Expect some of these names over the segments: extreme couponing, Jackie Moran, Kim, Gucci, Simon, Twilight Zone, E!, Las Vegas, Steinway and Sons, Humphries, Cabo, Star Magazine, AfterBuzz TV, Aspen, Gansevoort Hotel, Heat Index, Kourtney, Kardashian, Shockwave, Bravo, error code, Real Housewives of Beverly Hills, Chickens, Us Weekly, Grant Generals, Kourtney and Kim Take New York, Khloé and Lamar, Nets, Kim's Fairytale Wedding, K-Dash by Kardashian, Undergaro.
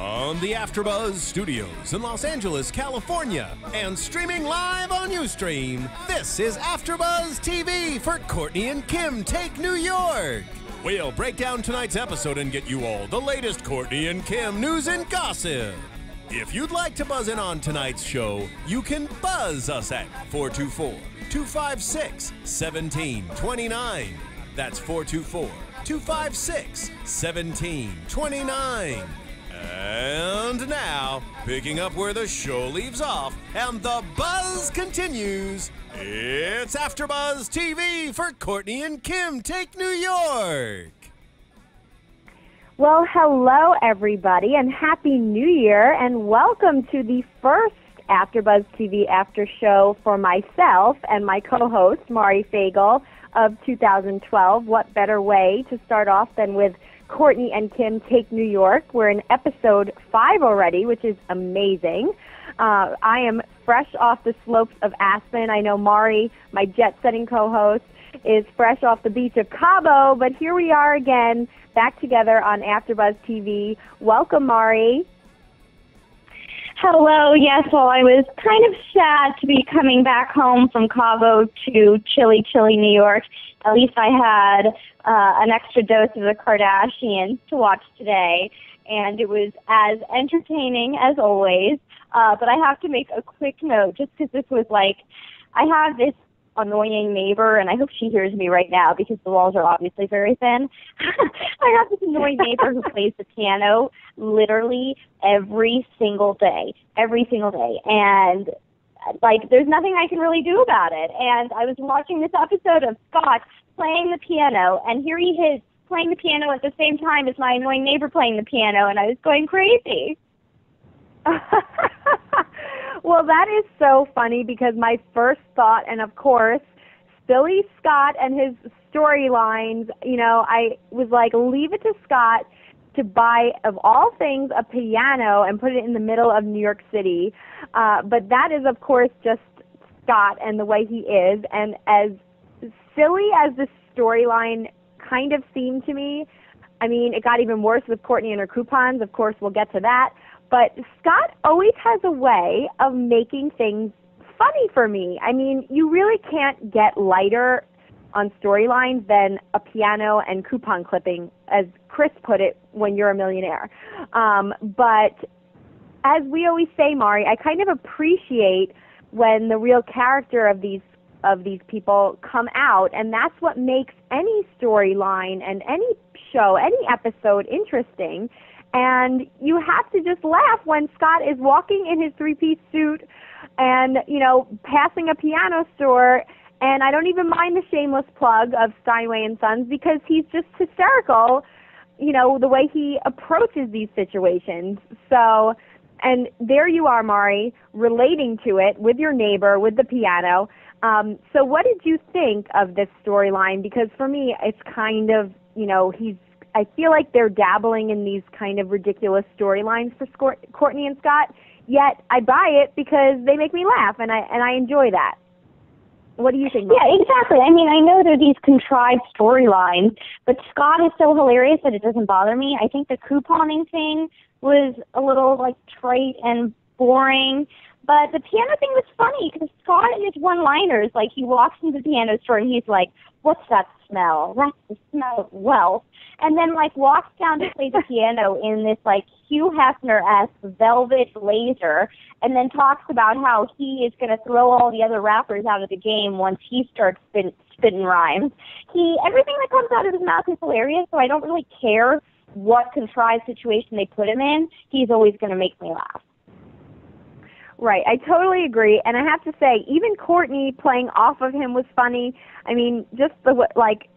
From the AfterBuzz Studios in Los Angeles, California, and streaming live on Ustream, this is AfterBuzz TV for Kourtney and Kim Take New York. We'll break down tonight's episode and get you all the latest Kourtney and Kim news and gossip. If you'd like to buzz in on tonight's show, you can buzz us at 424-256-1729. That's 424-256-1729. And now, picking up where the show leaves off and the buzz continues, it's AfterBuzz TV for Kourtney and Kim Take New York. Well, hello, everybody, and Happy New Year, and welcome to the first AfterBuzz TV after show for myself and my co-host, Mari Fagel, of 2012. What better way to start off than with Kourtney and Kim Take New York. We're in episode 5 already, which is amazing. I am fresh off the slopes of Aspen. I know Mari, my jet-setting co-host, is fresh off the beach of Cabo, but here we are again, back together on AfterBuzz TV. Welcome, Mari. Hello. Yes, well, I was kind of sad to be coming back home from Cabo to chilly, chilly New York. At least I had an extra dose of the Kardashians to watch today, and it was as entertaining as always. But I have to make a quick note, just because this was like, I have this annoying neighbor, and I hope she hears me right now because the walls are obviously very thin. I have this annoying neighbor who plays the piano literally every single day, and like, there's nothing I can really do about it. And I was watching this episode of Scott playing the piano, and here he is playing the piano at the same time as my annoying neighbor playing the piano, and I was going crazy. Well, that is so funny, because my first thought, and of course, silly Scott and his storylines, you know, I was like, leave it to Scott to buy, of all things, a piano and put it in the middle of New York City. But that is, of course, just Scott and the way he is. And as silly as this storyline kind of seemed to me, I mean, it got even worse with Kourtney and her coupons. Of course, we'll get to that. But Scott always has a way of making things funny for me. I mean, you really can't get lighter on storylines than a piano and coupon clipping, as Kris put it, when you're a millionaire. But as we always say, Mari, I kind of appreciate when the real character of these people come out, and that's what makes any storyline and any show, any episode interesting. And you have to just laugh when Scott is walking in his three-piece suit and, you know, passing a piano store. And I don't even mind the shameless plug of Steinway and Sons, because he's just hysterical, you know, the way he approaches these situations. So, and there you are, Mari, relating to it with your neighbor, with the piano. So what did you think of this storyline? Because for me, it's kind of, you know, I feel like they're dabbling in these kind of ridiculous storylines for Kourtney and Scott, yet I buy it because they make me laugh, and I enjoy that. What do you think, Mom? Yeah, exactly. I mean, I know there are these contrived storylines, but Scott is so hilarious that it doesn't bother me. I think the couponing thing was a little, like, trite and boring, but the piano thing was funny because Scott and his one-liners, like, he walks into the piano store and he's like, what's that smell? That's the smell of wealth. And then, like, walks down to play the piano in this, like, Hugh Hefner-esque velvet blazer, and then talks about how he is going to throw all the other rappers out of the game once he starts spitting rhymes. Everything that comes out of his mouth is hilarious, so I don't really care what contrived situation they put him in. He's always going to make me laugh. Right, I totally agree, and I have to say, even Kourtney playing off of him was funny. I mean, just the way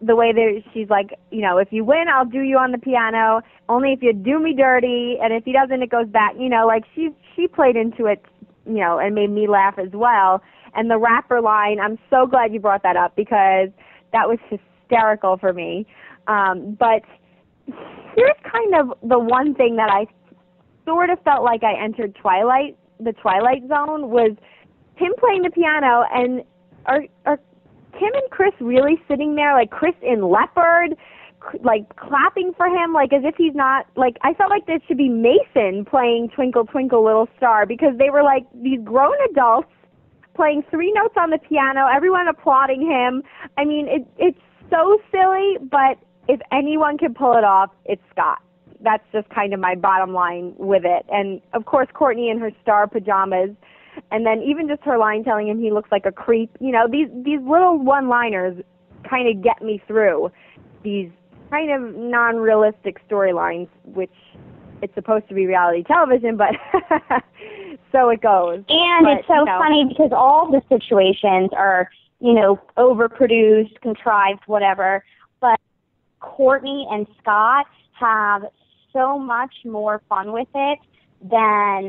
that she's like, you know, if you win, I'll do you on the piano. Only if you do me dirty, and if he doesn't, it goes back. You know, like she played into it, you know, and made me laugh as well. And the rapper line, I'm so glad you brought that up because that was hysterical for me. But here's kind of the one thing that I sort of felt like I entered the Twilight Zone was him playing the piano, and are Kim and Kris really sitting there like Kris in leopard, like clapping for him, like as if he's not, like I felt like there should be Mason playing Twinkle Twinkle Little Star, because they were like these grown adults playing three notes on the piano, everyone applauding him. I mean, it's so silly, but if anyone can pull it off, it's Scott. That's just kind of my bottom line with it. And of course, Kourtney in her star pajamas, and then even just her line telling him he looks like a creep. You know, these little one-liners kind of get me through these kind of non-realistic storylines, which it's supposed to be reality television, but so it goes. And but, it's so funny because all the situations are, you know, overproduced, contrived, whatever. But Kourtney and Scott have so much more fun with it than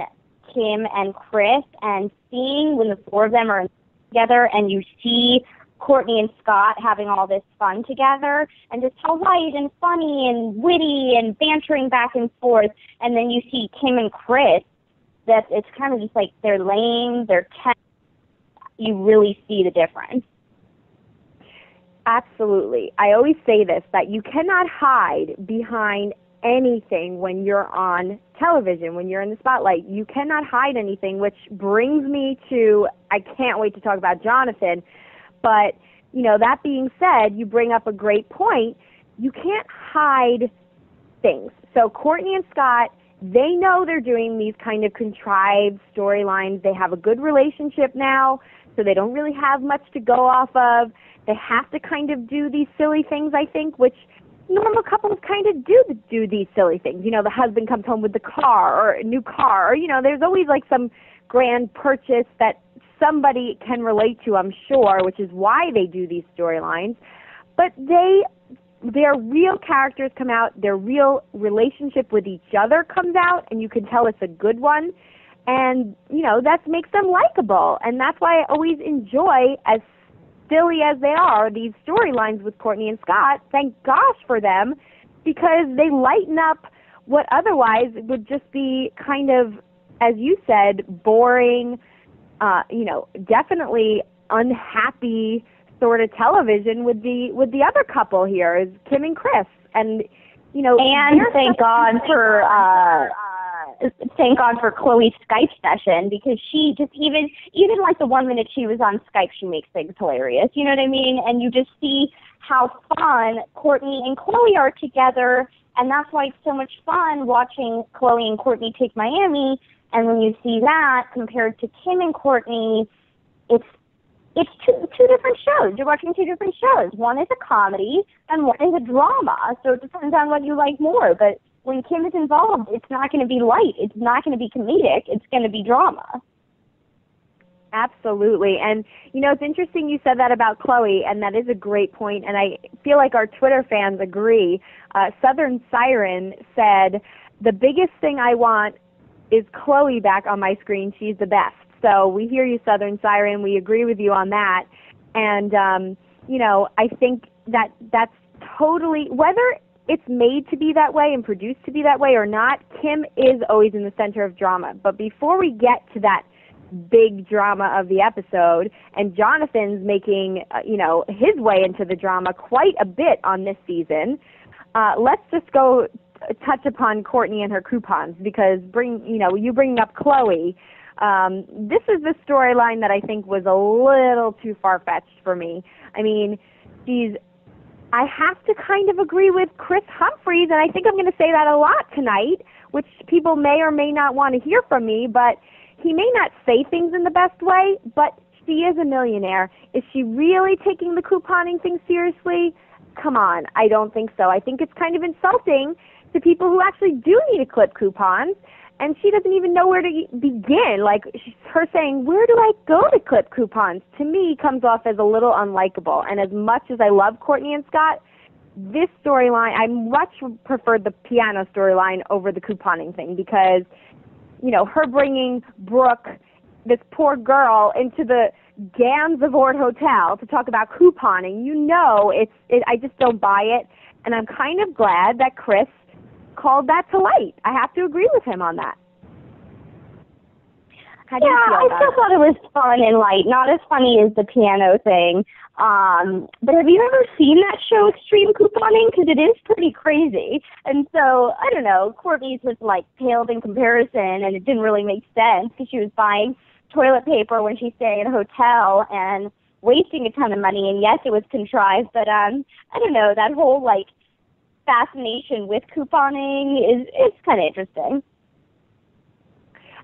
Kim and Kris, and seeing when the four of them are together and you see Kourtney and Scott having all this fun together and just how light and funny and witty and bantering back and forth, and then you see Kim and Kris, that it's kind of just like they're lame, they're tense. You really see the difference. Absolutely. I always say this, that you cannot hide behind anything when you're on television, when you're in the spotlight. You cannot hide anything, which brings me to, I can't wait to talk about Jonathan. But, you know, that being said, you bring up a great point. You can't hide things. So Kourtney and Scott, they know they're doing these kind of contrived storylines. They have a good relationship now, so they don't really have much to go off of. They have to kind of do these silly things, I think, which normal couples kind of do these silly things. You know, the husband comes home with the car or a new car, or, you know, there's always like some grand purchase that somebody can relate to, I'm sure, which is why they do these storylines. But their real characters come out, their real relationship with each other comes out, and you can tell it's a good one. And, you know, that makes them likable. And that's why I always enjoy, as silly as they are, these storylines with Kourtney and Scott. Thank gosh for them, because they lighten up what otherwise would just be kind of, as you said, boring, you know, definitely unhappy sort of television with the other couple here is Kim and Kris. And, you know, and thank God for Khloé's Skype session, because she just even like the 1 minute she was on Skype, she makes things hilarious. You know what I mean? And you just see how fun Kourtney and Khloé are together, and that's why it's so much fun watching Khloé and Kourtney take Miami. And when you see that compared to Kim and Kourtney, it's two different shows. You're watching two different shows. One is a comedy and one is a drama. So it depends on what you like more, but when Kim is involved, it's not going to be light. It's not going to be comedic. It's going to be drama. Absolutely. And, you know, it's interesting you said that about Khloé, and that is a great point, and I feel like our Twitter fans agree. Southern Siren said, the biggest thing I want is Khloé back on my screen. She's the best. So we hear you, Southern Siren. We agree with you on that. And, you know, I think that that's totally, whether it's made to be that way and produced to be that way or not, Kim is always in the center of drama. But before we get to that big drama of the episode, and Jonathan's making, you know, his way into the drama quite a bit on this season, let's just go touch upon Kourtney and her coupons, because you bring up Khloé. This is the storyline that I think was a little too far-fetched for me. I mean, I have to kind of agree with Kris Humphries, and I think I'm going to say that a lot tonight, which people may or may not want to hear from me, but he may not say things in the best way, but she is a millionaire. Is she really taking the couponing thing seriously? Come on, I don't think so. I think it's kind of insulting to people who actually do need to clip coupons, and she doesn't even know where to begin. Like, her saying, where do I go to clip coupons, to me comes off as a little unlikable. And as much as I love Kourtney and Scott, this storyline, I much preferred the piano storyline over the couponing thing, because, you know, her bringing Brooke, this poor girl, into the Gansevoort Hotel to talk about couponing. You know, I just don't buy it. And I'm kind of glad that Kris called that to light. I have to agree with him on that. How do you feel about it? I still thought it was fun and light. Not as funny as the piano thing. But have you ever seen that show, Extreme Couponing? Because it is pretty crazy. And so, I don't know, Kourtney's was like paled in comparison, and it didn't really make sense because she was buying toilet paper when she's staying at a hotel and wasting a ton of money. And yes, it was contrived, but I don't know, that whole like fascination with couponing is kind of interesting.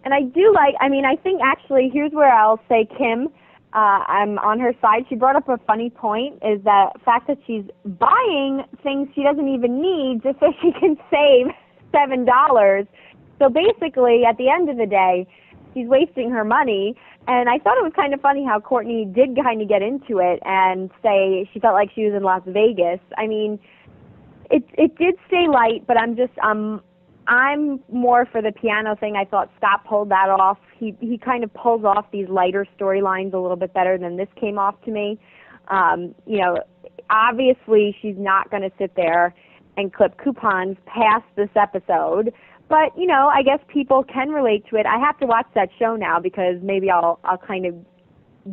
And I do like, I mean, I think actually here's where I'll say Kim, I'm on her side. She brought up a funny point, is that fact that she's buying things she doesn't even need just so she can save $7. So basically, at the end of the day, she's wasting her money. And I thought it was kind of funny how Kourtney did kind of get into it and say she felt like she was in Las Vegas. I mean, it did stay light, but I'm more for the piano thing. I thought Scott pulled that off. He kind of pulls off these lighter storylines a little bit better than this came off to me. You know, obviously she's not going to sit there and clip coupons past this episode. But, you know, I guess people can relate to it. I have to watch that show now because maybe I'll kind of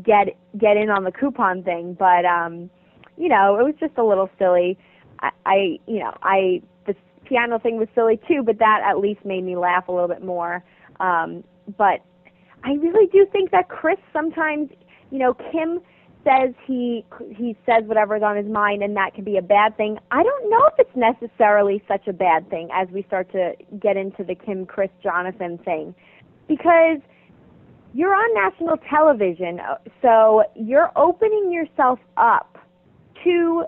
get in on the coupon thing. But, you know, it was just a little silly. The piano thing was silly too, but that at least made me laugh a little bit more. But I really do think that Kris sometimes, you know, Kim says he says whatever's on his mind, and that can be a bad thing. I don't know if it's necessarily such a bad thing as we start to get into the Kim, Kris, Jonathan thing, because you're on national television, so you're opening yourself up to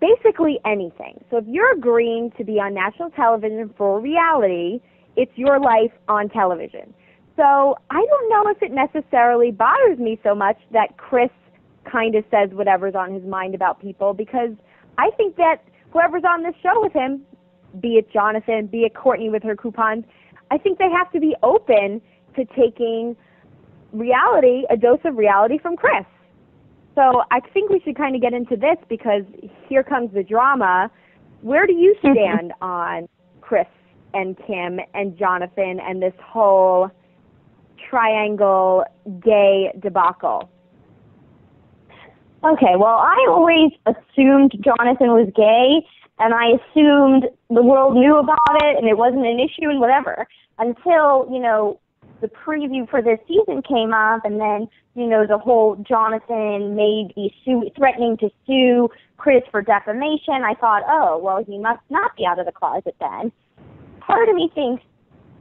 basically anything. So if you're agreeing to be on national television for reality, it's your life on television. So I don't know if it necessarily bothers me so much that Kris kind of says whatever's on his mind about people, because I think that whoever's on this show with him, be it Jonathan, be it Kourtney with her coupons, I think they have to be open to taking reality, a dose of reality from Kris. So I think we should kind of get into this, because here comes the drama. Where do you stand on Kris and Kim and Jonathan and this whole triangle gay debacle? Okay, well, I always assumed Jonathan was gay, and I assumed the world knew about it and it wasn't an issue and whatever, until, you know, the preview for this season came up, and then, you know, the whole Jonathan may be threatening to sue Kris for defamation. I thought, oh, well, he must not be out of the closet then. Part of me thinks,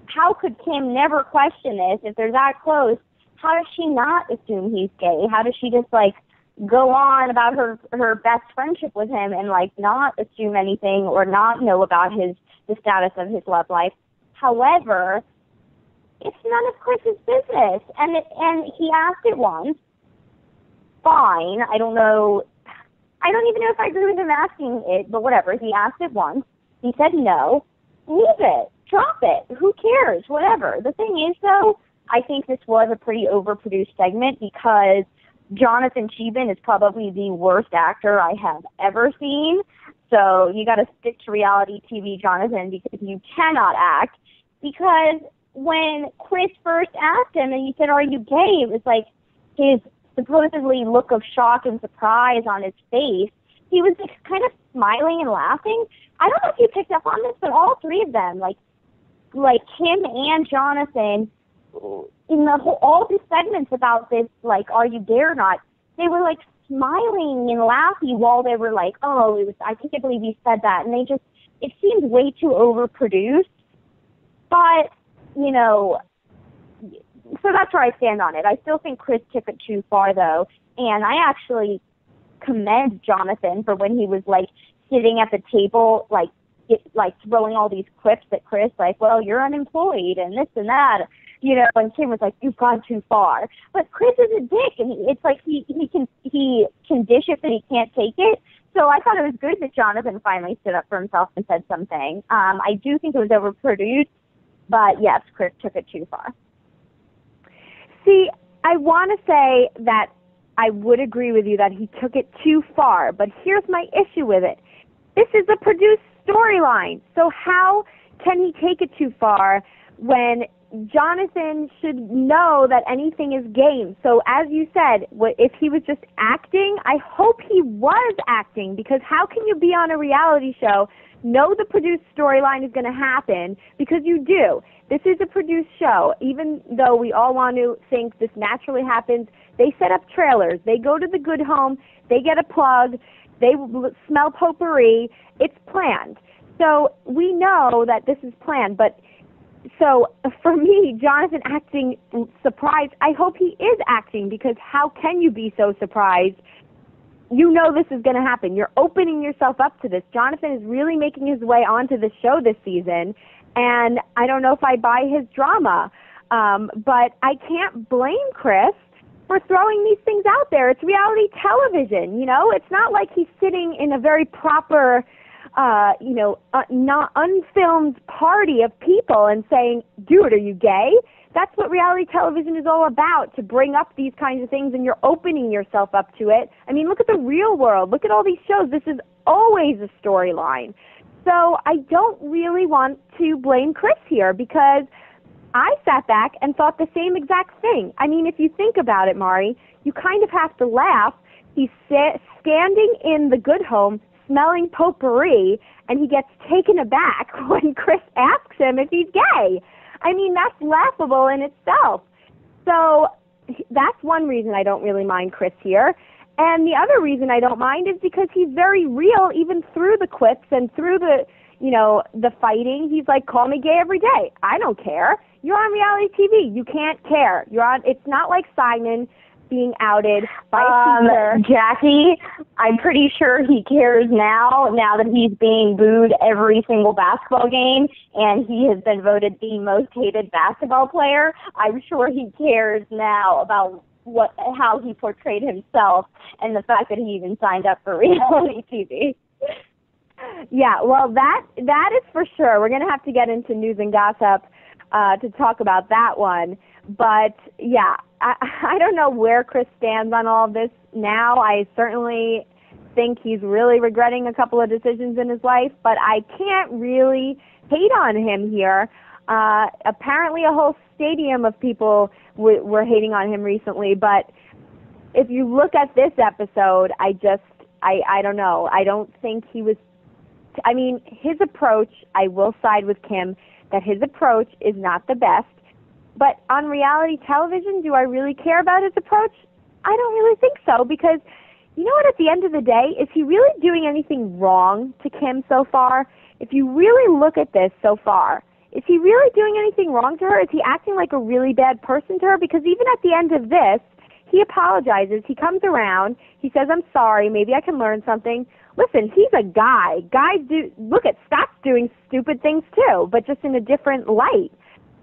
how could Kim never question this? If they're that close, how does she not assume he's gay? How does she just, like, go on about her best friendship with him and, like, not assume anything or not know about the status of his love life? However, it's none of Kris's business. And he asked it once. Fine. I don't know. I don't even know if I agree with him asking it, but whatever. He asked it once. He said no. Leave it. Drop it. Who cares? Whatever. The thing is, though, I think this was a pretty overproduced segment, because Jonathan Cheban is probably the worst actor I have ever seen. So you got to stick to reality TV, Jonathan, because you cannot act. Because when Kris first asked him and he said, "Are you gay?" it was like his supposedly look of shock and surprise on his face. He was like kind of smiling and laughing. I don't know if you picked up on this, but all three of them, like Kim and Jonathan, in the whole, all these segments about this, like, "Are you gay or not?" they were like smiling and laughing while they were like, "Oh, I can't believe he said that." And it seemed way too overproduced. But, you know, so that's where I stand on it. I still think Kris took it too far, though, and I actually commend Jonathan for when he was, like, sitting at the table, like throwing all these quips at Kris, like, "Well, you're unemployed," and this and that, you know, and Kim was like, "You've gone too far." But Kris is a dick, and it's like he can dish it, but he can't take it. So I thought it was good that Jonathan finally stood up for himself and said something. I do think it was overproduced, but yes, Kris took it too far. See, I want to say that I would agree with you that he took it too far, but here's my issue with it. This is a produced storyline, so how can he take it too far when Jonathan should know that anything is game? So as you said, if he was just acting, I hope he was acting, because how can you be on a reality show, know the produced storyline is going to happen, because you do. This is a produced show, even though we all want to think this naturally happens. They set up trailers. They go to the good home. They get a plug. They smell potpourri. It's planned. So we know that this is planned. But so for me, Jonathan acting surprised, I hope he is acting, because how can you be so surprised? You know this is going to happen. You're opening yourself up to this. Jonathan is really making his way onto the show this season, and I don't know if I buy his drama. But I can't blame Kris for throwing these things out there. It's reality television, you know? It's not like he's sitting in a very proper, not unfilmed party of people and saying, dude, are you gay? That's what reality television is all about, to bring up these kinds of things, and you're opening yourself up to it. I mean, look at The Real World. Look at all these shows. This is always a storyline. So I don't really want to blame Kris here, because I sat back and thought the same exact thing. I mean, if you think about it, Mari, you kind of have to laugh. He's standing in the good home smelling potpourri, and he gets taken aback when Kris asks him if he's gay. I mean, that's laughable in itself. So that's one reason I don't really mind Kris here. And the other reason I don't mind is because he's very real, even through the quips and through the, the fighting. He's like, call me gay every day. I don't care. You're on reality TV. You can't care. It's not like Simon being outed by a teacher. Jackie, I'm pretty sure he cares now that he's being booed every single basketball game, and he has been voted the most hated basketball player. I'm sure he cares now about how he portrayed himself and the fact that he even signed up for reality TV. Yeah, well, that is for sure. We're going to have to get into news and gossip to talk about that one. But, yeah, I don't know where Kris stands on all of this now. I certainly think he's really regretting a couple of decisions in his life, but I can't really hate on him here. Apparently a whole stadium of people were hating on him recently, but if you look at this episode, I don't know. I don't think he was, I mean, his approach, I will side with Kim, that his approach is not the best. But on reality television, do I really care about his approach? I don't really think so, because you know what, at the end of the day, is he really doing anything wrong to Kim so far? If you really look at this so far, is he really doing anything wrong to her? Is he acting like a really bad person to her? Because even at the end of this, he apologizes. He comes around. He says, I'm sorry. Maybe I can learn something. Listen, he's a guy. Guys do, look at Scott's doing stupid things too, but just in a different light.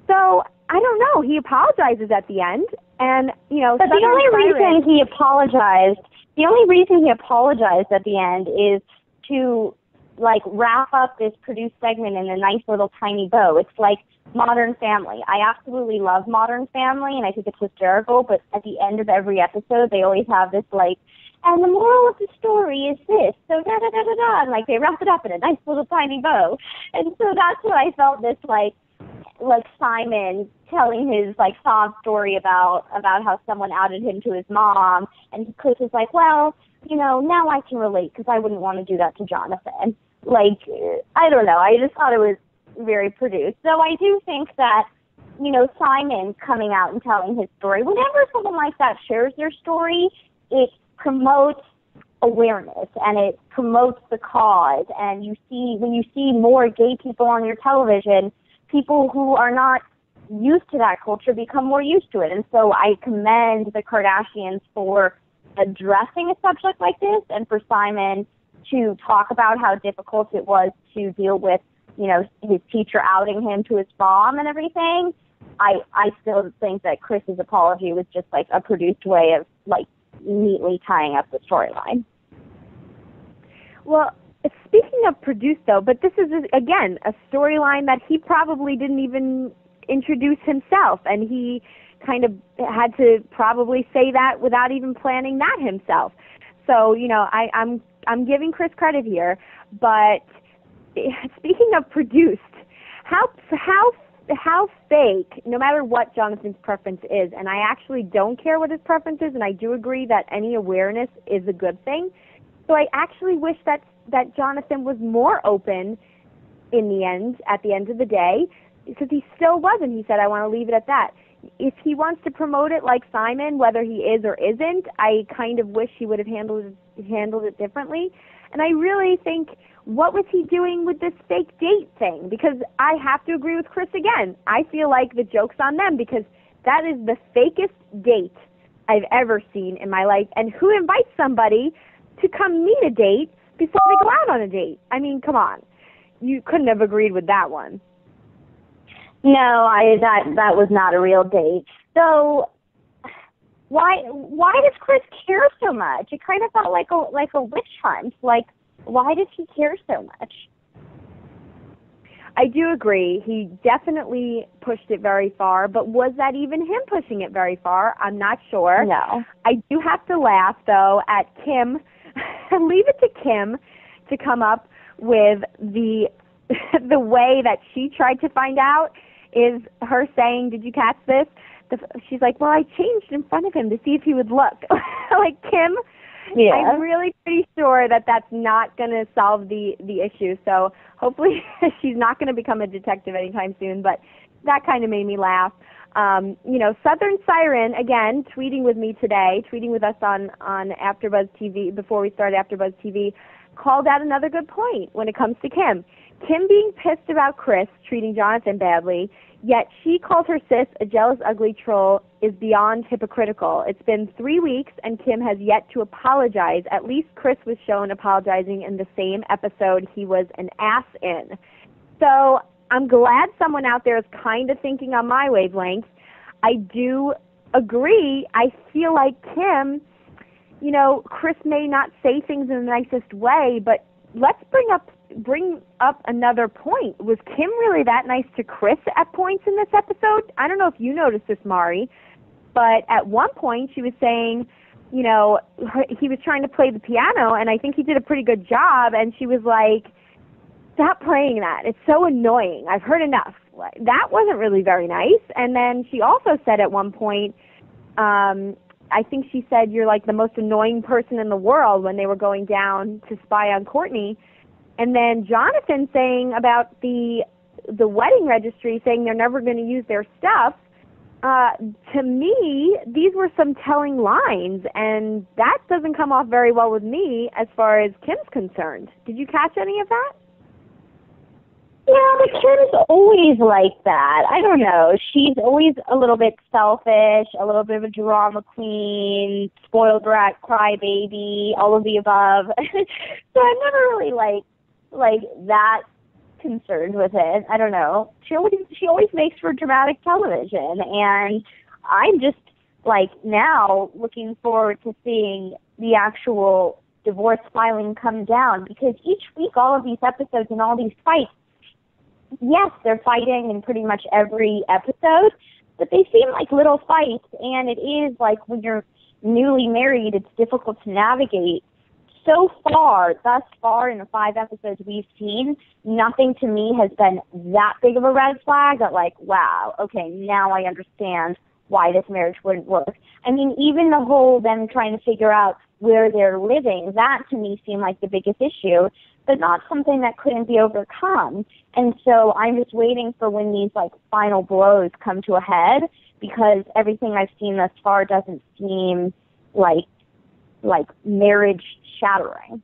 So I don't know. He apologizes at the end. And, but the only reason he apologized at the end is to wrap up this produced segment in a nice little tiny bow. It's like Modern Family. I absolutely love Modern Family, and I think it's hysterical, but at the end of every episode, they always have this, and the moral of the story is this, so da-da-da-da-da, and, they wrap it up in a nice little tiny bow. And so that's what I felt this, Simon telling his, sob story about how someone outed him to his mom, and Kris is like, well, now I can relate, because I wouldn't want to do that to Jonathan. I don't know. I just thought it was very produced. So I do think that, Simon coming out and telling his story, whenever someone like that shares their story, it promotes awareness and it promotes the cause. And when you see more gay people on your television, people who are not used to that culture become more used to it. And so I commend the Kardashians for addressing a subject like this, and for Simon to talk about how difficult it was to deal with, his teacher outing him to his mom and everything. I still think that Kris's apology was just a produced way of neatly tying up the storyline. Well, speaking of produced though, but this is again a storyline that he probably didn't even introduce himself, and he kind of had to probably say that without even planning that himself. So, you know, I'm giving Kris credit here. But speaking of produced, how fake, no matter what Jonathan's preference is, and I actually don't care what his preference is, and I do agree that any awareness is a good thing. So I actually wish that Jonathan was more open in the end, at the end of the day, because he still wasn't. He said, I want to leave it at that. If he wants to promote it like Simon, whether he is or isn't, I kind of wish he would have handled it differently. And I really think, what was he doing with this fake date thing? Because I have to agree with Kris again. I feel like the joke's on them, because that is the fakest date I've ever seen in my life. And who invites somebody to come meet a date before they go out on a date? I mean, come on. You couldn't have agreed with that one. No, that was not a real date. So why does Kris care so much? It kind of felt like a witch hunt. Like, why does he care so much? I do agree. He definitely pushed it very far, but was that even him pushing it very far? I'm not sure. No. I do have to laugh, though, at Kim. Leave it to Kim to come up with the way that she tried to find out is her saying, did you catch this? She's like, well, I changed in front of him to see if he would look. Like, Kim, yeah. I'm really pretty sure that that's not going to solve the issue. So hopefully she's not going to become a detective anytime soon, but that kind of made me laugh. You know, Southern Siren, again, tweeting with me today, tweeting with us on AfterBuzz TV, before we start AfterBuzz TV, called out another good point when it comes to Kim. Kim being pissed about Kris treating Jonathan badly, yet she calls her sis a jealous, ugly troll, is beyond hypocritical. It's been 3 weeks, and Kim has yet to apologize. At least Kris was shown apologizing in the same episode he was an ass in. So I'm glad someone out there is kind of thinking on my wavelength. I do agree. I feel like Kim, you know, Kris may not say things in the nicest way, but let's bring up another point. Was Kim really that nice to Kris at points in this episode? I don't know if you noticed this, Mari, but at one point she was saying, you know, he was trying to play the piano, and I think he did a pretty good job, and she was like, stop playing that. It's so annoying. I've heard enough. That wasn't really very nice. And then she also said at one point, I think she said, you're like the most annoying person in the world when they were going down to spy on Kourtney. And then Jonathan saying about the wedding registry, saying they're never going to use their stuff. To me, these were some telling lines, and that doesn't come off very well with me as far as Kim's concerned. Did you catch any of that? Yeah, but Kim's always like that. I don't know. She's always a little bit selfish, a little bit of a drama queen, spoiled brat, crybaby, all of the above. So I'm never really like that concerned with it. I don't know. She always makes for dramatic television, and I'm just like now looking forward to seeing the actual divorce filing come down, because each week all of these episodes and all these fights, yes, they're fighting in pretty much every episode, but they seem like little fights, and it is like when you're newly married, it's difficult to navigate. So far, thus far, in the 5 episodes we've seen, nothing to me has been that big of a red flag that, like, wow, okay, now I understand why this marriage wouldn't work. I mean, even the whole them trying to figure out where they're living, that to me seemed like the biggest issue, but not something that couldn't be overcome. And so I'm just waiting for when these, like, final blows come to a head, because everything I've seen thus far doesn't seem like marriage shattering.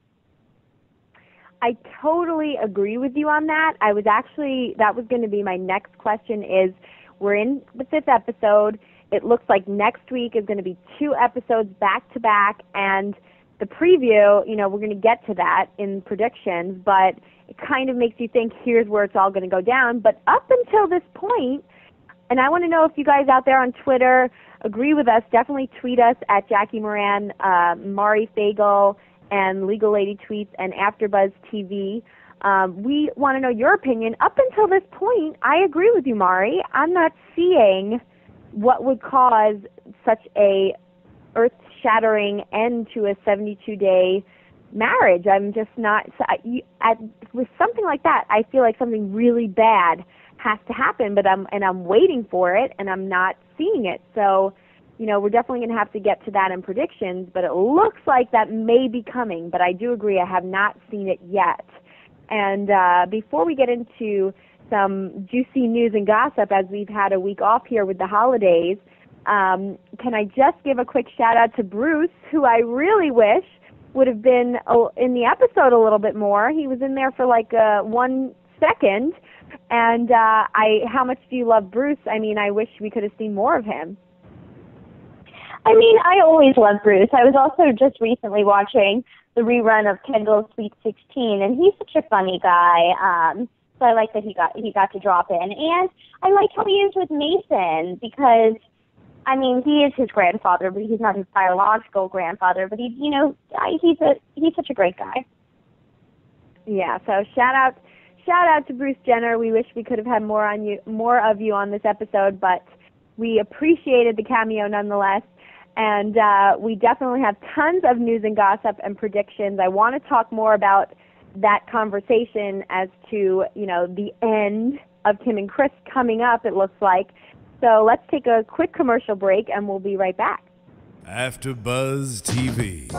I totally agree with you on that. I was actually, that was going to be my next question, is we're in the 5th episode. It looks like next week is going to be 2 episodes back to back, and the preview, you know, we're going to get to that in predictions, but it kind of makes you think here's where it's all going to go down. But up until this point, and I want to know if you guys out there on Twitter agree with us, definitely tweet us at Jackie Moran, Mari Fagel, and Legal Lady Tweets, and AfterBuzz TV. We want to know your opinion. Up until this point, I agree with you, Mari. I'm not seeing what would cause such a earth-shattering end to a 72-day marriage? I'm just not with something like that. I feel like something really bad has to happen, but I'm waiting for it, and I'm not seeing it. So, you know, we're definitely going to have to get to that in predictions, but it looks like that may be coming. But I do agree, I have not seen it yet. And before we get into some juicy news and gossip, as we've had a week off here with the holidays, can I just give a quick shout-out to Bruce, who I really wish would have been in the episode a little bit more. He was in there for like 1 second. And how much do you love Bruce? I mean, I wish we could have seen more of him. I mean, I always love Bruce. I was also just recently watching the rerun of Kendall's Sweet 16, and he's such a funny guy. So I like that he got to drop in. And I like how he is with Mason because, I mean, he is his grandfather, but he's not his biological grandfather. But, he's such a great guy. Yeah, so shout out to Bruce Jenner. We wish we could have had more of you on this episode, but we appreciated the cameo nonetheless. And we definitely have tons of news and gossip and predictions. I want to talk more about that conversation as to, you know, the end of Kim and Kris coming up, it looks like. So let's take a quick commercial break, and we'll be right back. AfterBuzz TV.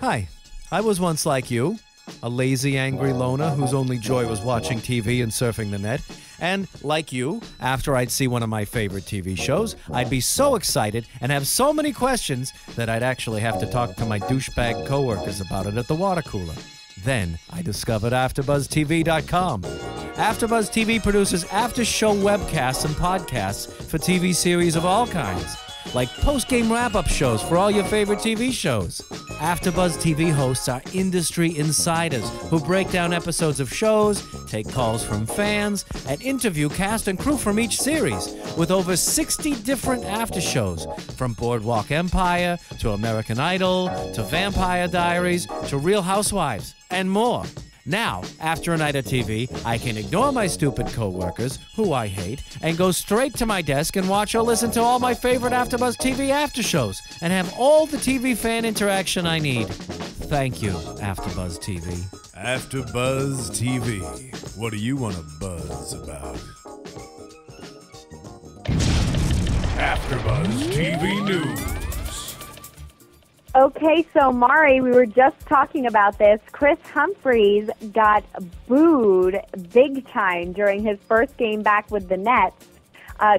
Hi, I was once like you, a lazy, angry loner whose only joy was watching TV and surfing the net. And, like you, after I'd see one of my favorite TV shows, I'd be so excited and have so many questions that I'd actually have to talk to my douchebag coworkers about it at the water cooler. Then I discovered AfterBuzzTV.com. AfterBuzz TV produces after-show webcasts and podcasts for TV series of all kinds, like post-game wrap-up shows for all your favorite TV shows. AfterBuzz TV hosts are industry insiders who break down episodes of shows, take calls from fans, and interview cast and crew from each series with over 60 different aftershows, from Boardwalk Empire to American Idol to Vampire Diaries to Real Housewives and more. Now, after a night of TV, I can ignore my stupid coworkers, who I hate, and go straight to my desk and watch or listen to all my favorite AfterBuzz TV aftershows and have all the TV fan interaction I need. Thank you, AfterBuzz TV. AfterBuzz TV. What do you want to buzz about? AfterBuzz TV News. Okay, so Mari, we were just talking about this. Kris Humphries got booed big time during his first game back with the Nets.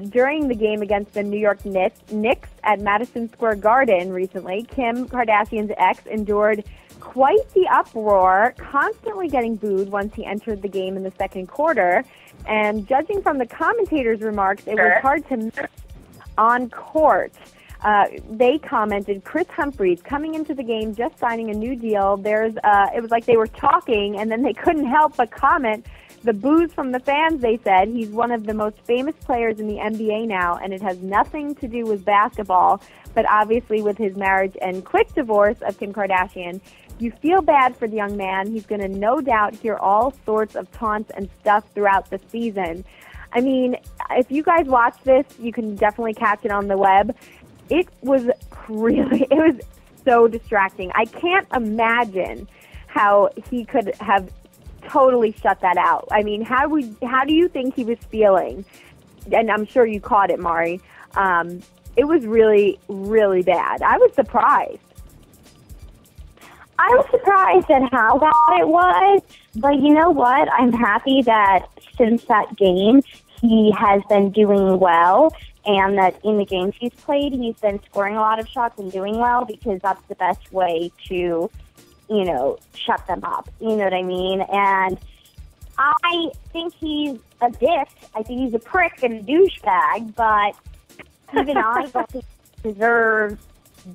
During the game against the New York Knicks at Madison Square Garden recently, Kim Kardashian's ex endured quite the uproar, constantly getting booed once he entered the game in the second quarter. And judging from the commentators' remarks, it was hard to miss on court. They commented, Kris Humphries coming into the game, just signing a new deal. It was like they were talking, and then they couldn't help but comment. The boos from the fans, they said, he's one of the most famous players in the NBA now, and it has nothing to do with basketball. But obviously with his marriage and quick divorce of Kim Kardashian, you feel bad for the young man. He's going to no doubt hear all sorts of taunts and stuff throughout the season. I mean, if you guys watch this, you can definitely catch it on the web. It was so distracting. I can't imagine how he could have totally shut that out. I mean, how do you think he was feeling? And I'm sure you caught it, Mari. It was really, really bad. I was surprised. I was surprised at how bad it was. But you know what? I'm happy that since that game, he has been doing well. And that in the games he's played, he's been scoring a lot of shots and doing well because that's the best way to, you know, shut them up. You know what I mean? And I think he's a dick. I think he's a prick and a douchebag, but even I don't think he deserves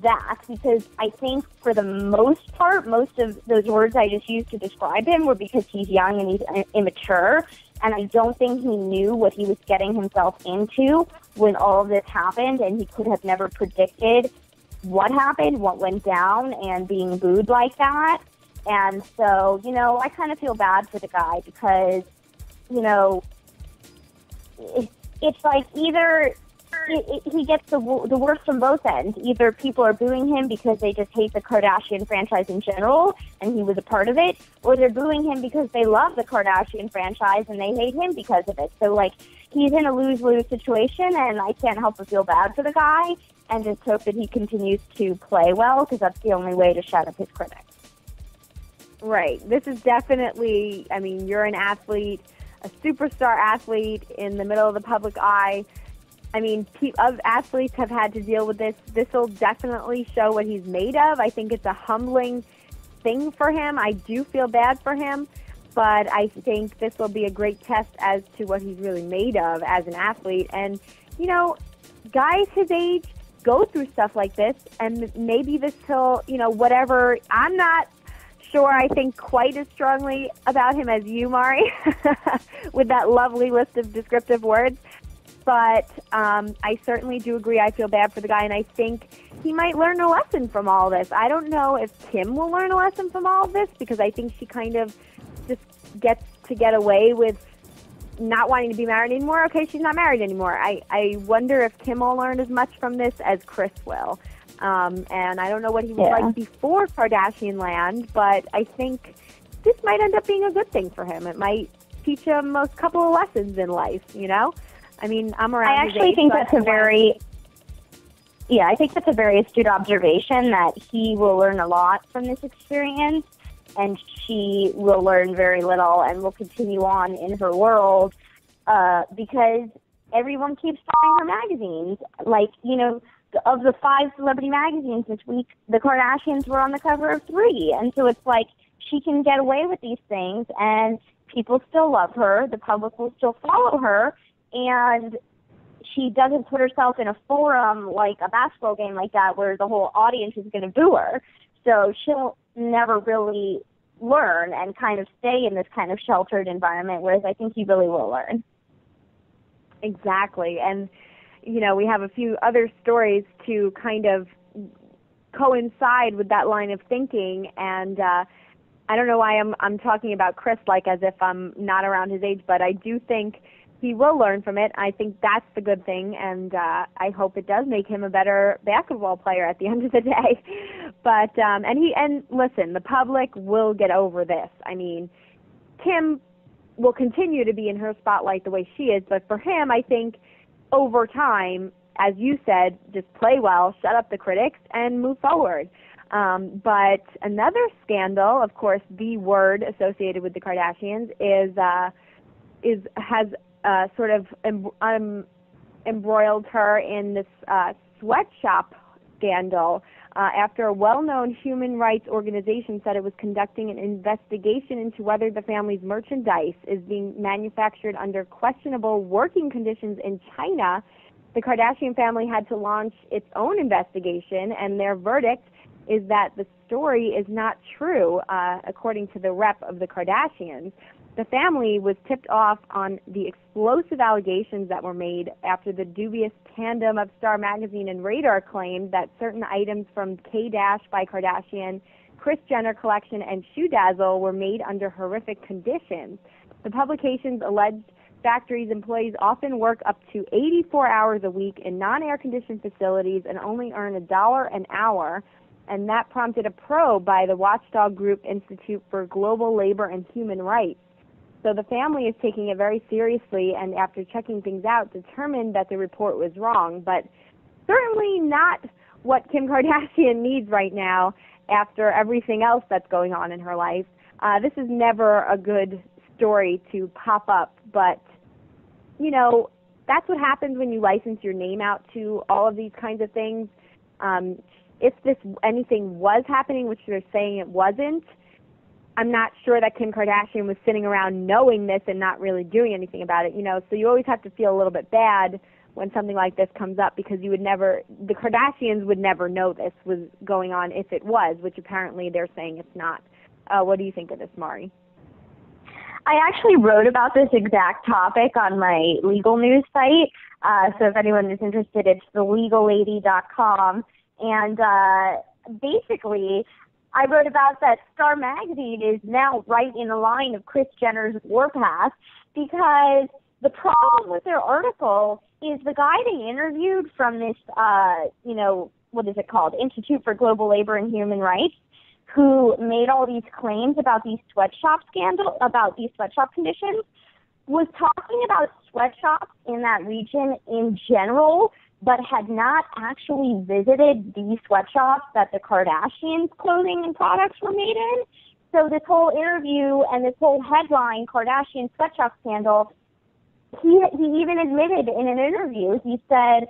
that because I think for the most part, most of those words I just used to describe him were because he's young and he's immature. And I don't think he knew what he was getting himself into when all of this happened, and he could have never predicted what happened, what went down, and being booed like that. And so, you know, I kind of feel bad for the guy because, you know, it's like either He gets the worst from both ends. Either people are booing him because they just hate the Kardashian franchise in general, and he was a part of it, or they're booing him because they love the Kardashian franchise and they hate him because of it. So, like, he's in a lose-lose situation, and I can't help but feel bad for the guy and just hope that he continues to play well, because that's the only way to shut up his critics. Right. This is definitely, I mean, you're an athlete, a superstar athlete in the middle of the public eye. I mean, athletes have had to deal with this. This will definitely show what he's made of. I think it's a humbling thing for him. I do feel bad for him, but I think this will be a great test as to what he's really made of as an athlete. And, you know, guys his age go through stuff like this, and maybe this will, you know, whatever. I'm not sure I think quite as strongly about him as you, Mari, with that lovely list of descriptive words. But I certainly do agree. I feel bad for the guy, and I think he might learn a lesson from all this. I don't know if Kim will learn a lesson from all this, because I think she kind of just gets to get away with not wanting to be married anymore. Okay, she's not married anymore. I wonder if Kim will learn as much from this as Kris will. And I don't know what he was like before Kardashian land, but I think this might end up being a good thing for him. It might teach him a couple of lessons in life, you know? I mean, I'm around. I actually think that's a very, I think that's a very astute observation, that he will learn a lot from this experience, and she will learn very little, and will continue on in her world, because everyone keeps buying her magazines. Like, you know, of the 5 celebrity magazines this week, the Kardashians were on the cover of 3, and so it's like she can get away with these things, and people still love her. The public will still follow her. And she doesn't put herself in a forum like a basketball game like that where the whole audience is going to boo her. So she'll never really learn and kind of stay in this kind of sheltered environment, whereas I think he really will learn. Exactly. And, you know, we have a few other stories to kind of coincide with that line of thinking. And I don't know why I'm talking about Kris like as if I'm not around his age, but I do think he will learn from it. I think that's the good thing, and I hope it does make him a better basketball player at the end of the day. But and listen, the public will get over this. I mean, Kim will continue to be in her spotlight the way she is, but for him, I think over time, as you said, just play well, shut up the critics, and move forward. But another scandal, of course, the word associated with the Kardashians has embroiled her in this sweatshop scandal after a well-known human rights organization said it was conducting an investigation into whether the family's merchandise is being manufactured under questionable working conditions in China. The Kardashian family had to launch its own investigation, and their verdict is that the story is not true, according to the rep of the Kardashians. The family was tipped off on the explosive allegations that were made after the dubious tandem of Star Magazine and Radar claimed that certain items from K-Dash by Kardashian, Kris Jenner collection, and Shoe Dazzle were made under horrific conditions. The publications alleged factories' employees often work up to 84 hours a week in non-air-conditioned facilities and only earn $1 an hour, and that prompted a probe by the watchdog group Institute for Global Labor and Human Rights. So the family is taking it very seriously, and after checking things out, determined that the report was wrong, but certainly not what Kim Kardashian needs right now after everything else that's going on in her life. This is never a good story to pop up, but, you know, that's what happens when you license your name out to all of these kinds of things. If anything was happening, which they're saying it wasn't, I'm not sure that Kim Kardashian was sitting around knowing this and not really doing anything about it, you know. So you always have to feel a little bit bad when something like this comes up, because the Kardashians would never know this was going on if it was, which apparently they're saying it's not. What do you think of this, Mari? I actually wrote about this exact topic on my legal news site. So if anyone is interested, it's thelegallady.com. And basically, I wrote about that Star Magazine is now right in the line of Kris Jenner's warpath, because the problem with their article is the guy they interviewed from this, what is it called, Institute for Global Labor and Human Rights, who made all these claims about these sweatshop scandal, about these sweatshop conditions, was talking about sweatshops in that region in general, but had not actually visited the sweatshops that the Kardashians' clothing and products were made in. So this whole interview and this whole headline, Kardashian sweatshop scandal, he even admitted in an interview, he said,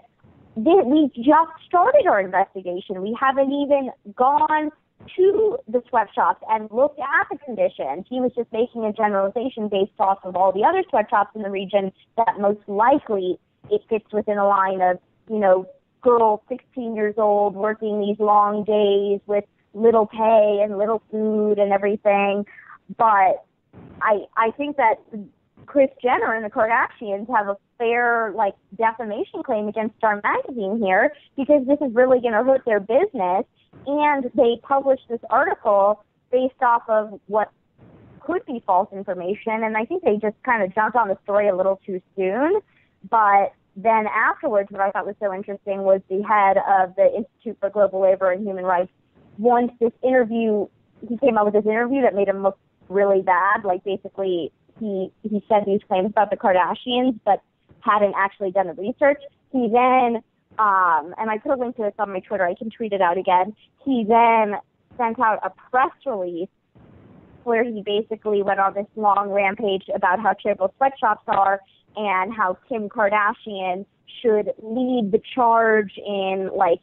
we just started our investigation. We haven't even gone to the sweatshops and looked at the condition. He was just making a generalization based off of all the other sweatshops in the region that most likely it fits within a line of, you know, girls 16 years old working these long days with little pay and little food and everything. But I think that Kris Jenner and the Kardashians have a fair, like, defamation claim against Star Magazine here, because this is really going to hurt their business. And they published this article based off of what could be false information, and I think they just kind of jumped on the story a little too soon. But then afterwards, what I thought was so interesting was the head of the Institute for Global Labor and Human Rights, once this interview, he came out with this interview that made him look really bad. Like, basically, he said these claims about the Kardashians, but hadn't actually done the research. He then, and I put a link to this on my Twitter, I can tweet it out again, he then sent out a press release where he basically went on this long rampage about how terrible sweatshops are and how Kim Kardashian should lead the charge in, like,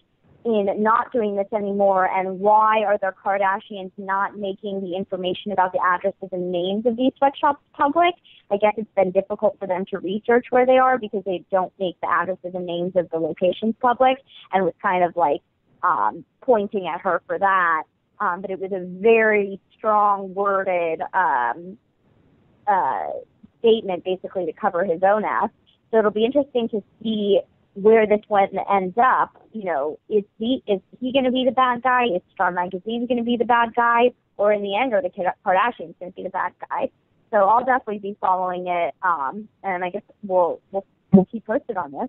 in not doing this anymore, and why are the Kardashians not making the information about the addresses and names of these sweatshops public? I guess it's been difficult for them to research where they are because they don't make the addresses and names of the locations public, and was kind of like pointing at her for that. But it was a very strong worded statement basically to cover his own ass. So it'll be interesting to see where this went and ends up. You know, is he going to be the bad guy? Is Star Magazine going to be the bad guy? Or in the end, are the Kardashians going to be the bad guy? So I'll definitely be following it, and I guess we'll keep posted on this.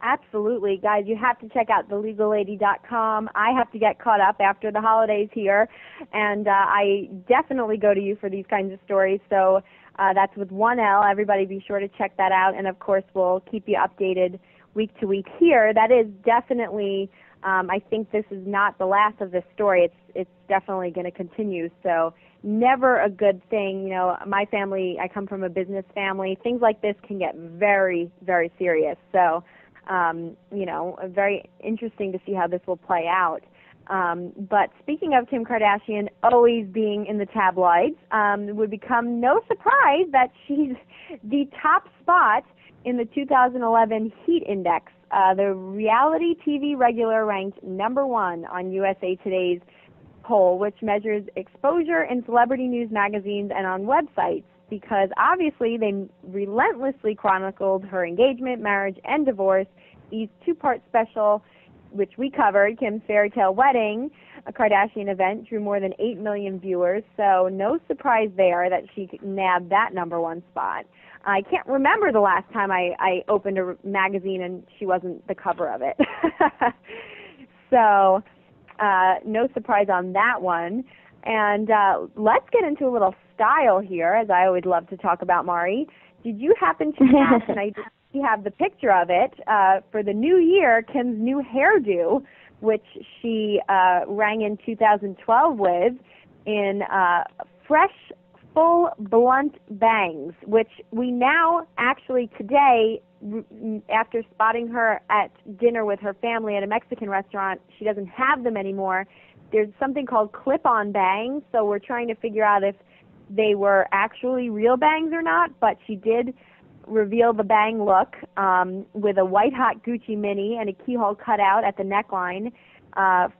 Absolutely, guys. You have to check out thelegallady.com. I have to get caught up after the holidays here, and I definitely go to you for these kinds of stories. So that's with one L. Everybody be sure to check that out. And, of course, we'll keep you updated week to week here. That is definitely, I think this is not the last of this story. It's definitely going to continue. So never a good thing. You know, my family, I come from a business family. Things like this can get very, very serious. So, you know, very interesting to see how this will play out. But speaking of Kim Kardashian always being in the tabloids, it would become no surprise that she's the top spot in the 2011 Heat Index. The reality TV regular ranked #1 on USA Today's poll, which measures exposure in celebrity news magazines and on websites, because obviously they relentlessly chronicled her engagement, marriage, and divorce. E!'s two-part special, which we covered, Kim's fairytale wedding, a Kardashian event, drew more than 8 million viewers, so no surprise there that she nabbed that #1 spot. I can't remember the last time I opened a magazine and she wasn't the cover of it. So no surprise on that one. And let's get into a little style here, as I always love to talk about, Mari. Did you happen to catch, and I you have the picture of it, for the new year, Kim's new hairdo, which she rang in 2012 with, in fresh, full, blunt bangs, which we now actually today, after spotting her at dinner with her family at a Mexican restaurant, she doesn't have them anymore. There's something called clip-on bangs, so we're trying to figure out if they were actually real bangs or not, but she did reveal the bang look with a white-hot Gucci mini and a keyhole cutout at the neckline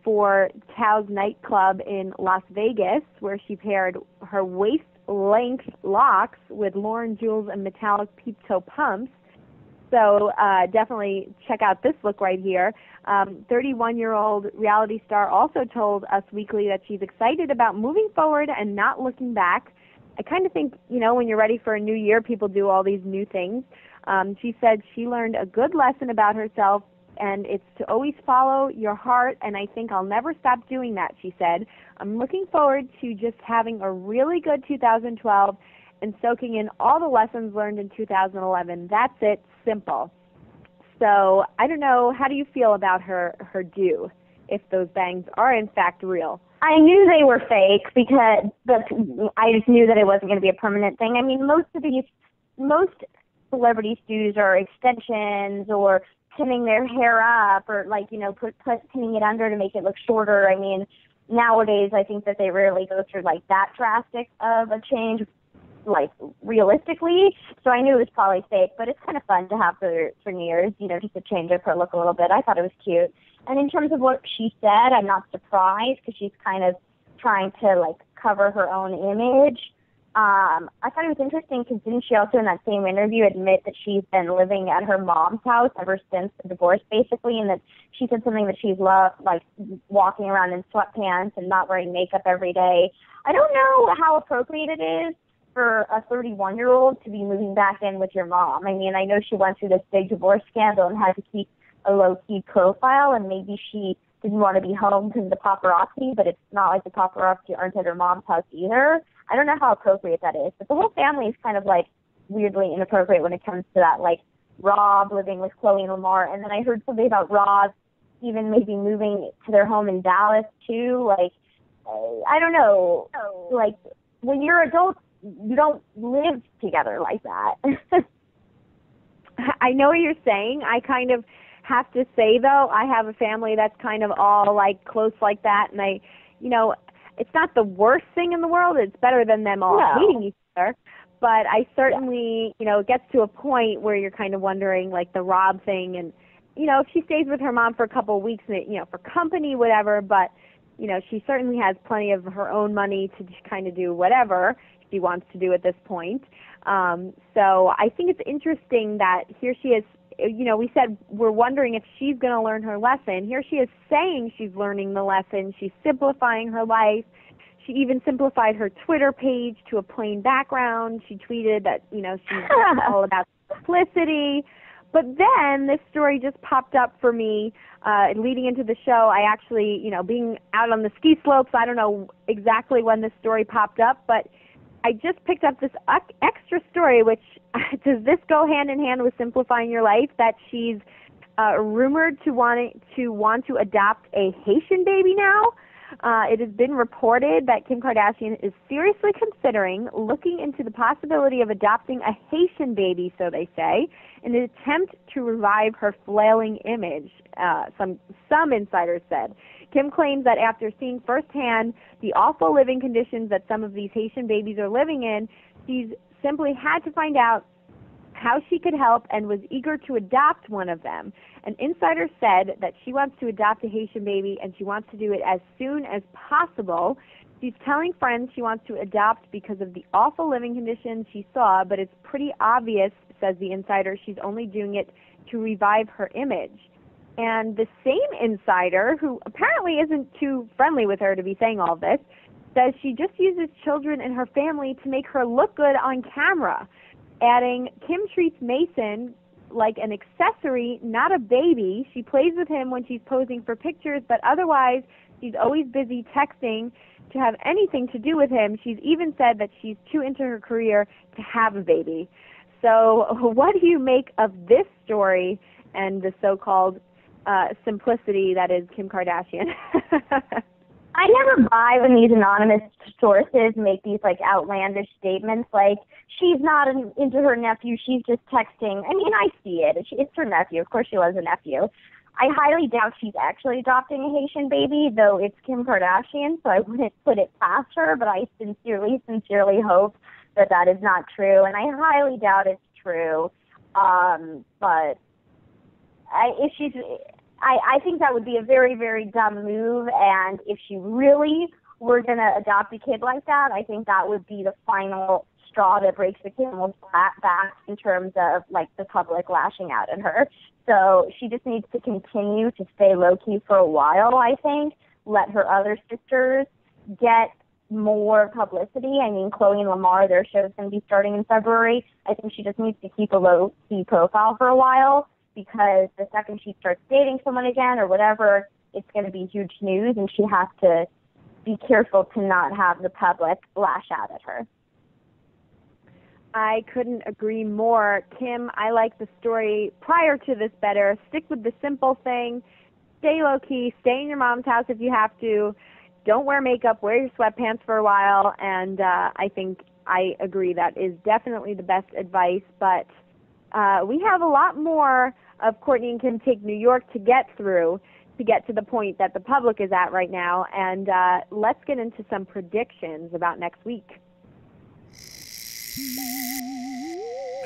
for Tao's nightclub in Las Vegas, where she paired her waist-length locks with Lauren jewels and metallic peep-toe pumps. So definitely check out this look right here. 31-year-old reality star also told Us Weekly that she's excited about moving forward and not looking back. I kind of think, you know, when you're ready for a new year, people do all these new things. She said she learned a good lesson about herself, and it's to always follow your heart, and I think I'll never stop doing that, she said. I'm looking forward to just having a really good 2012 and soaking in all the lessons learned in 2011. That's it, simple. So I don't know, how do you feel about her do, if those bangs are in fact real? I knew they were fake because I just knew that it wasn't going to be a permanent thing. I mean, most celebrities' dues are extensions or pinning their hair up or, like, you know, pinning it under to make it look shorter. I mean, nowadays I think that they rarely go through, like, that drastic of a change, like, realistically. So I knew it was probably fake, but it's kind of fun to have for New Year's, you know, just to change up her look a little bit. I thought it was cute. And in terms of what she said, I'm not surprised because she's kind of trying to, like, cover her own image. I thought it was interesting because didn't she also in that same interview admit that she's been living at her mom's house ever since the divorce, basically, and that she said something that she's loved, like, walking around in sweatpants and not wearing makeup every day. I don't know how appropriate it is for a 31-year-old to be moving back in with your mom. I mean, I know she went through this big divorce scandal and had to keep a low-key profile, and maybe she didn't want to be home because of the paparazzi, but it's not like the paparazzi aren't at her mom's house either. I don't know how appropriate that is, but the whole family is kind of, like, weirdly inappropriate when it comes to that, like, Rob living with Khloé and Lamar, and then I heard something about Rob even maybe moving to their home in Dallas, too. Like, I don't know. Like, when you're adults, you don't live together like that. I know what you're saying. I kind of have to say, though, I have a family that's kind of all, like, close like that, and I, you know, it's not the worst thing in the world. It's better than them all hating each other. But I certainly, you know, it gets to a point where you're kind of wondering, like, the Rob thing. And, you know, if she stays with her mom for a couple of weeks, and, you know, for company, whatever, but, you know, she certainly has plenty of her own money to kind of do whatever she wants to do at this point. So I think it's interesting that here she is, you know, we said we're wondering if she's going to learn her lesson. Here she is saying she's learning the lesson. She's simplifying her life. She even simplified her Twitter page to a plain background. She tweeted that, you know, she's all about simplicity. But then this story just popped up for me leading into the show. I actually, you know, being out on the ski slopes, I don't know exactly when this story popped up, but I just picked up this extra story, which, does this go hand in hand with simplifying your life, that she's rumored to want to adopt a Haitian baby now? It has been reported that Kim Kardashian is seriously considering looking into the possibility of adopting a Haitian baby, so they say, in an attempt to revive her flailing image, some insiders said. Kim claims that after seeing firsthand the awful living conditions that some of these Haitian babies are living in, she's simply had to find out how she could help and was eager to adopt one of them. An insider said that she wants to adopt a Haitian baby and she wants to do it as soon as possible. She's telling friends she wants to adopt because of the awful living conditions she saw, but it's pretty obvious, says the insider, she's only doing it to revive her image. And the same insider, who apparently isn't too friendly with her to be saying all this, says she just uses children in her family to make her look good on camera, adding, Kim treats Mason like an accessory, not a baby. She plays with him when she's posing for pictures, but otherwise she's always busy texting to have anything to do with him. She's even said that she's too into her career to have a baby. So what do you make of this story and the so-called simplicity that is Kim Kardashian? I never buy when these anonymous sources make these, like, outlandish statements, like, she's not into her nephew, she's just texting. I mean, I see it. It's her nephew. Of course she loves a nephew. I highly doubt she's actually adopting a Haitian baby, though it's Kim Kardashian, so I wouldn't put it past her, but I sincerely hope that that is not true, and I highly doubt it's true, I think that would be a very, very dumb move, and if she really were going to adopt a kid like that, I think that would be the final straw that breaks the camel's back in terms of, like, the public lashing out at her. So she just needs to continue to stay low-key for a while, I think, let her other sisters get more publicity. I mean, Khloé and Lamar, their show's going to be starting in February. I think she just needs to keep a low-key profile for a while, because the second she starts dating someone again or whatever, it's going to be huge news, and she has to be careful to not have the public lash out at her. I couldn't agree more. Kim, I like the story prior to this better. Stick with the simple thing. Stay low-key. Stay in your mom's house if you have to. Don't wear makeup. Wear your sweatpants for a while. And I think I agree. That is definitely the best advice. But we have a lot more of Kourtney and Kim Take New York to get through, to get to the point that the public is at right now. And let's get into some predictions about next week.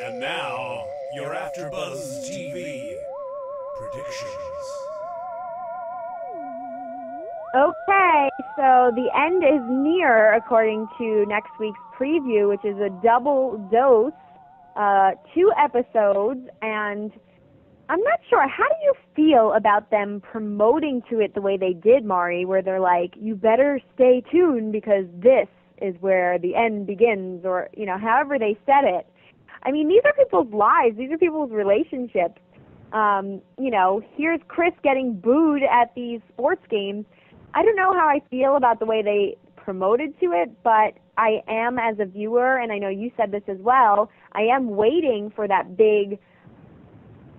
And now, your AfterBuzz TV predictions. Okay, so the end is near, according to next week's preview, which is a double dose, 2 episodes, and I'm not sure. How do you feel about them promoting to it the way they did, Mari, where they're like, you better stay tuned because this is where the end begins, or, you know, however they said it. I mean, these are people's lives. These are people's relationships. You know, here's Kris getting booed at these sports games. I don't know how I feel about the way they promoted to it, but I am, as a viewer, and I know you said this as well, I am waiting for that big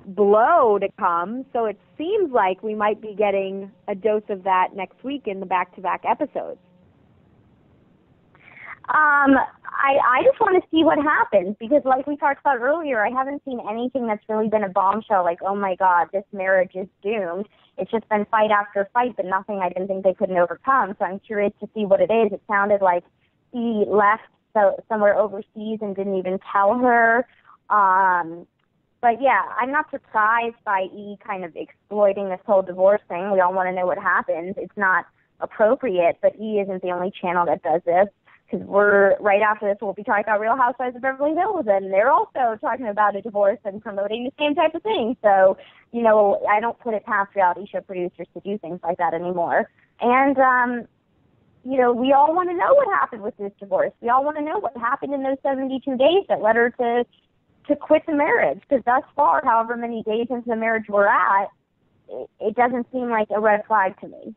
blow to come. So it seems like we might be getting a dose of that next week in the back-to-back episodes. I just want to see what happens, because like we talked about earlier, I haven't seen anything that's really been a bombshell, like, oh my God, this marriage is doomed. It's just been fight after fight, but nothing I didn't think they couldn't overcome. So I'm curious to see what it is. It sounded like he left somewhere overseas and didn't even tell her. But yeah, I'm not surprised by E! Kind of exploiting this whole divorce thing. We all want to know what happens. It's not appropriate, but E! Isn't the only channel that does this. Because we're right after this, we'll be talking about Real Housewives of Beverly Hills, and they're also talking about a divorce and promoting the same type of thing. So, you know, I don't put it past reality show producers to do things like that anymore. And, you know, we all want to know what happened with this divorce. We all want to know what happened in those 72 days that led her to quit the marriage. Because thus far, however many days into the marriage we're at, it doesn't seem like a red flag to me.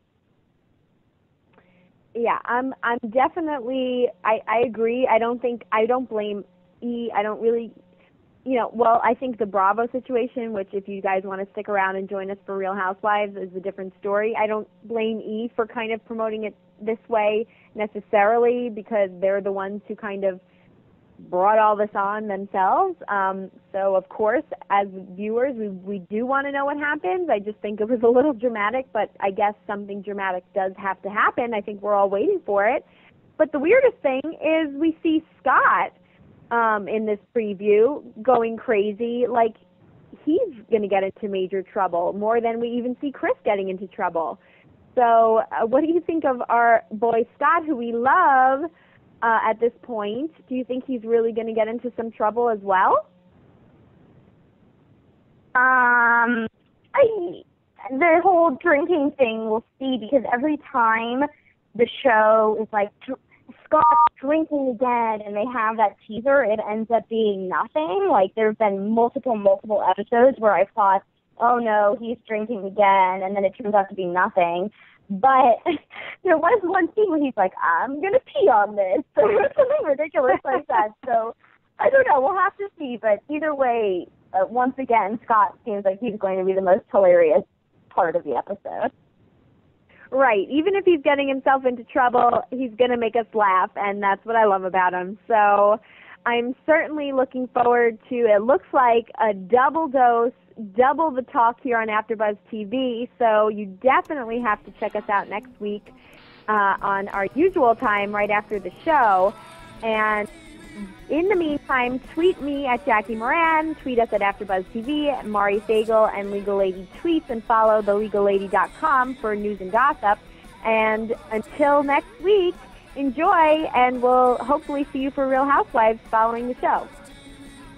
Yeah, I'm definitely, I agree. I don't blame E. I don't really, you know, well, I think the Bravo situation, which if you guys want to stick around and join us for Real Housewives, is a different story. I don't blame E. for kind of promoting it this way necessarily, because they're the ones who kind of brought all this on themselves. So, of course, as viewers, we do want to know what happens. I just think it was a little dramatic, but I guess something dramatic does have to happen. I think we're all waiting for it. But the weirdest thing is we see Scott in this preview going crazy. Like, he's going to get into major trouble, more than we even see Kris getting into trouble. So what do you think of our boy Scott, who we love, at this point? Do you think he's really going to get into some trouble as well? The whole drinking thing, we'll see, because every time the show is like, Scott's drinking again, and they have that teaser, it ends up being nothing. Like, there have been multiple episodes where I thought, oh no, he's drinking again, and then it turns out to be nothing. But there was one scene where he's like, I'm going to pee on this, or something ridiculous like that. So I don't know. We'll have to see. But either way, once again, Scott seems like he's going to be the most hilarious part of the episode. Right. Even if he's getting himself into trouble, he's going to make us laugh, and that's what I love about him. So I'm certainly looking forward to, it looks like, a double dose, double the talk here on AfterBuzz TV, so you definitely have to check us out next week on our usual time right after the show. And in the meantime, tweet me at Jackie Moran, tweet us at AfterBuzz TV, at Mari Fagel and Legal Lady Tweets, and follow thelegallady.com for news and gossip. And until next week, enjoy, and we'll hopefully see you for Real Housewives following the show.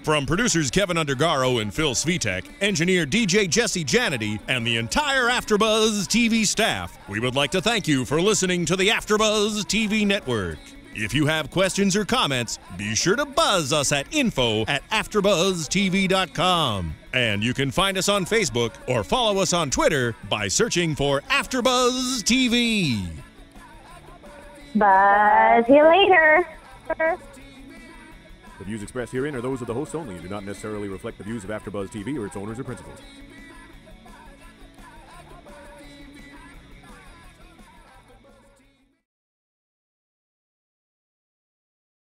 From producers Kevin Undergaro and Phil Svitek, engineer DJ Jesse Janity, and the entire AfterBuzz TV staff, we would like to thank you for listening to the AfterBuzz TV network. If you have questions or comments, be sure to buzz us at info@AfterBuzzTV.com. And you can find us on Facebook or follow us on Twitter by searching for AfterBuzz TV. Buzz you later. The views expressed herein are those of the hosts only and do not necessarily reflect the views of AfterBuzz TV or its owners or principals.